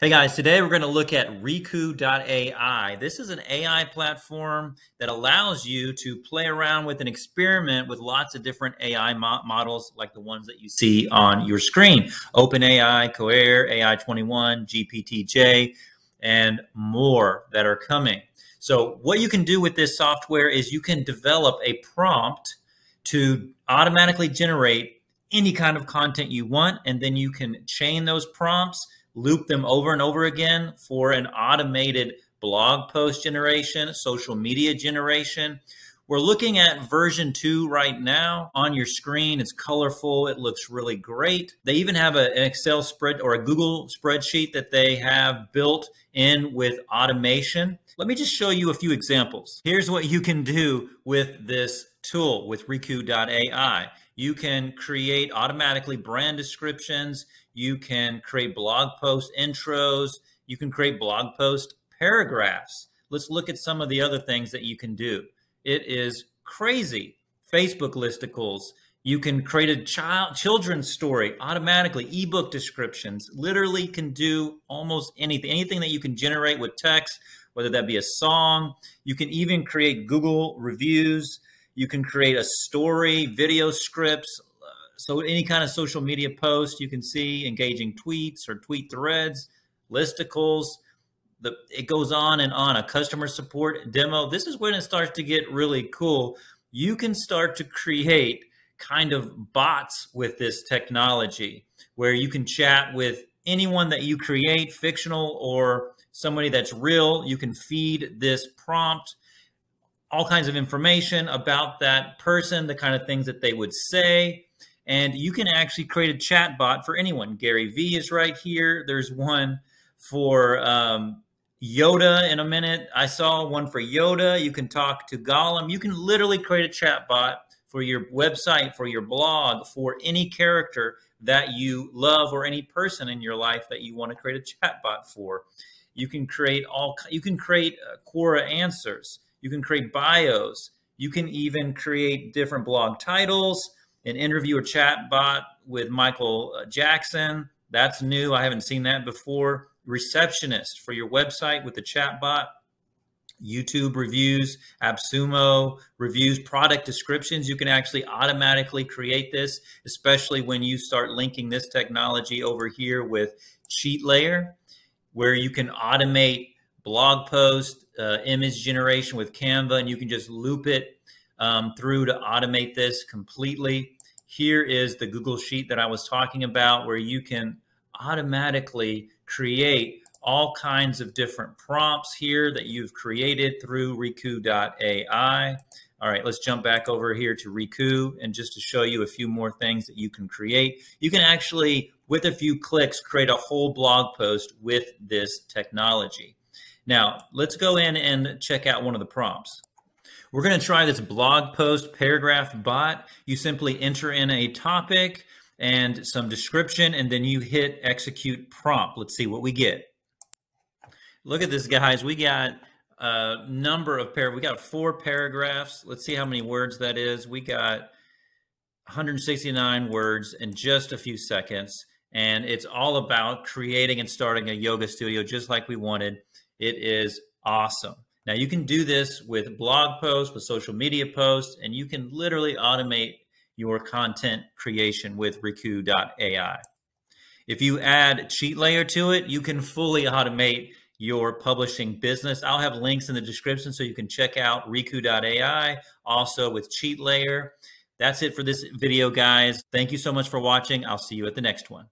Hey guys, today we're going to look at Riku.ai. This is an AI platform that allows you to play around with and experiment with lots of different AI models like the ones that you see on your screen. OpenAI, Cohere, AI21, GPTJ, and more that are coming. So what you can do with this software is you can develop a prompt to automatically generate any kind of content you want, and then you can chain those prompts, loop them over and over again for an automated blog post generation, social media generation. We're looking at version 2 right now on your screen. It's colorful. It looks really great. They even have an Excel spread or a Google spreadsheet that they have built in with automation. Let me just show you a few examples. Here's what you can do with this tool, with Riku.ai. You can create automatically brand descriptions. You can create blog post intros. You can create blog post paragraphs. Let's look at some of the other things that you can do. It is crazy. Facebook listicles. You can create a children's story automatically, ebook descriptions, literally can do almost anything that you can generate with text, whether that be a song. You can even create Google reviews. You can create a story, video scripts, so any kind of social media post. You can see engaging tweets or tweet threads, listicles. It goes on and on. A customer support demo. This is when it starts to get really cool. You can start to create kind of bots with this technology where you can chat with anyone that you create, fictional or somebody that's real. You can feed this prompt all kinds of information about that person, the kind of things that they would say. And you can actually create a chat bot for anyone. Gary V is right here. There's one for Yoda in a minute. I saw one for Yoda. You can talk to Gollum. You can literally create a chat bot for your website, for your blog, for any character that you love or any person in your life that you want to create a chat bot for. You can create Quora answers. You can create bios. You can even create different blog titles, an interview or chat bot with Michael Jackson. That's new. I haven't seen that before. Receptionist for your website with the chat bot. YouTube reviews, AppSumo reviews, product descriptions. You can actually automatically create this, especially when you start linking this technology over here with Cheat Layer, where you can automate blog post, image generation with Canva, and you can just loop it through to automate this completely. Here is the Google Sheet that I was talking about, where you can automatically create all kinds of different prompts here that you've created through Riku.ai. All right, let's jump back over here to Riku, and just to show you a few more things that you can create. You can actually, with a few clicks, create a whole blog post with this technology. Now, let's go in and check out one of the prompts. We're going to try this blog post paragraph bot. You simply enter in a topic and some description, and then you hit execute prompt. Let's see what we get. Look at this, guys. We got a number of paragraphs. We got 4 paragraphs. Let's see how many words that is. We got 169 words in just a few seconds. And it's all about creating and starting a yoga studio just like we wanted. It is awesome. Now you can do this with blog posts, with social media posts, and you can literally automate your content creation with Riku.ai. If you add Cheat Layer to it, you can fully automate your publishing business. I'll have links in the description so you can check out Riku.ai, also with Cheat Layer. That's it for this video, guys. Thank you so much for watching. I'll see you at the next one.